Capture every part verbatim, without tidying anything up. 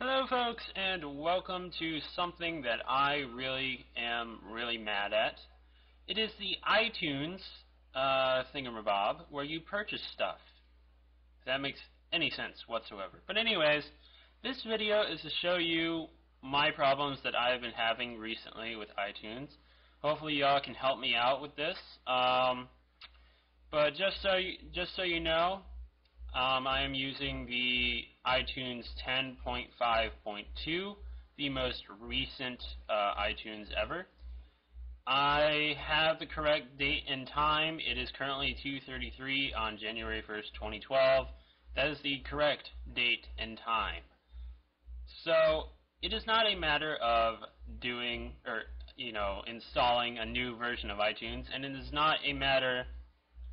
Hello folks, and welcome to something that I really am really mad at. It is the iTunes uh, thingamabob where you purchase stuff. If that makes any sense whatsoever. But anyways, this video is to show you my problems that I've been having recently with iTunes. Hopefully y'all can help me out with this. Um, but just so you, just so you know, Um, I am using the iTunes ten point five point two, the most recent uh, iTunes ever. I have the correct date and time. It is currently two thirty-three on January first, twenty twelve. That is the correct date and time. So it is not a matter of doing or you know installing a new version of iTunes, and it is not a matter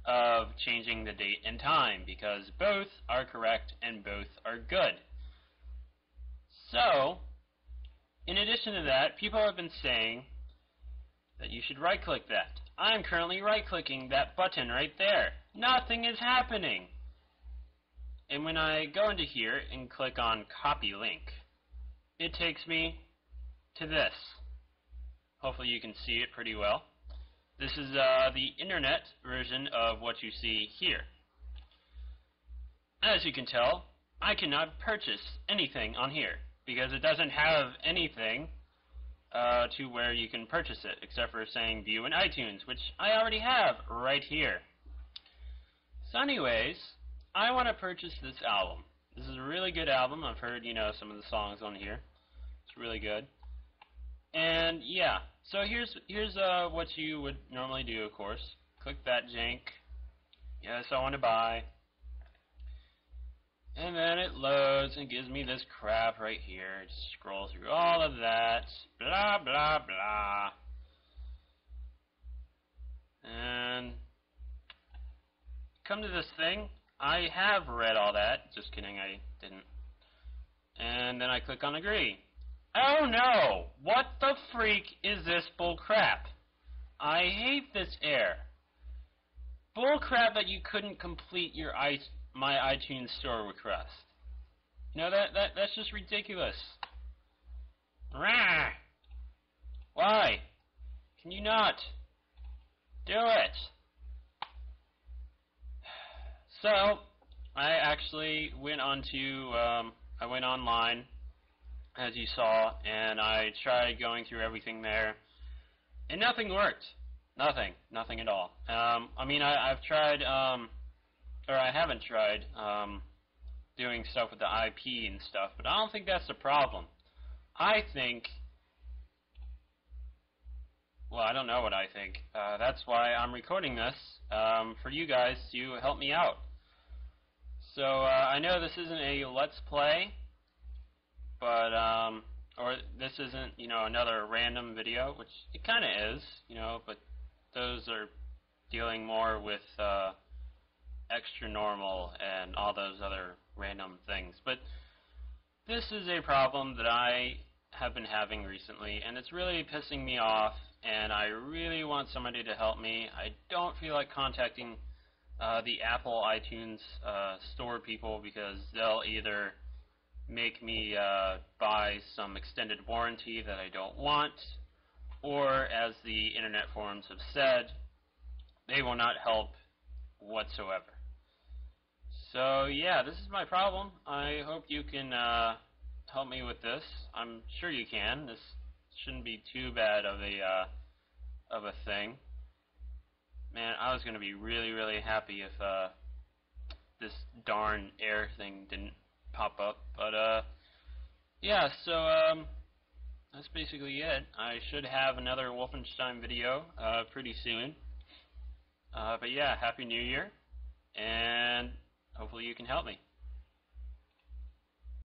of changing the date and time, because both are correct and both are good. So, in addition to that, people have been saying that you should right-click that. I'm currently right-clicking that button right there. Nothing is happening. And when I go into here and click on copy link, it takes me to this. Hopefully you can see it pretty well. This is uh, the internet version of what you see here. As you can tell, I cannot purchase anything on here because it doesn't have anything uh, to where you can purchase it, except for saying view in iTunes, which I already have right here. So anyways, I want to purchase this album. This is a really good album. I've heard, you know, some of the songs on here. It's really good. And yeah, so here's here's uh, what you would normally do, of course. Click that jank. Yes, I want to buy. And then it loads and gives me this crap right here. Just scroll through all of that. Blah, blah, blah. And come to this thing. I have read all that. Just kidding, I didn't. And then I click on agree. Oh no! What the freak is this bullcrap? I hate this error. Bullcrap that you couldn't complete your i my iTunes store request. You know that that that's just ridiculous. Rah! Why? Can you not do it? So I actually went onto um, I went online, as you saw, and I tried going through everything there, and nothing worked. Nothing. Nothing at all. Um, I mean, I, I've tried, um, or I haven't tried, um, doing stuff with the I P and stuff, but I don't think that's the problem. I think, well, I don't know what I think. Uh, that's why I'm recording this, um, for you guys to help me out. So, uh, I know this isn't a Let's Play, but, um, or this isn't, you know, another random video, which it kind of is, you know, but those are dealing more with, uh, extra normal and all those other random things. But this is a problem that I have been having recently, and it's really pissing me off, and I really want somebody to help me. I don't feel like contacting, uh, the Apple iTunes, uh, store people, because they'll either make me uh, buy some extended warranty that I don't want, or as the internet forums have said, they will not help whatsoever. So yeah, this is my problem. I hope you can uh, help me with this. I'm sure you can. This shouldn't be too bad of a uh, of a thing. Man, I was gonna be really really happy if uh, this darn air thing didn't pop up, but uh, yeah, so um, that's basically it. I should have another Wolfenstein video uh, pretty soon, uh, but yeah, Happy New Year, and hopefully you can help me.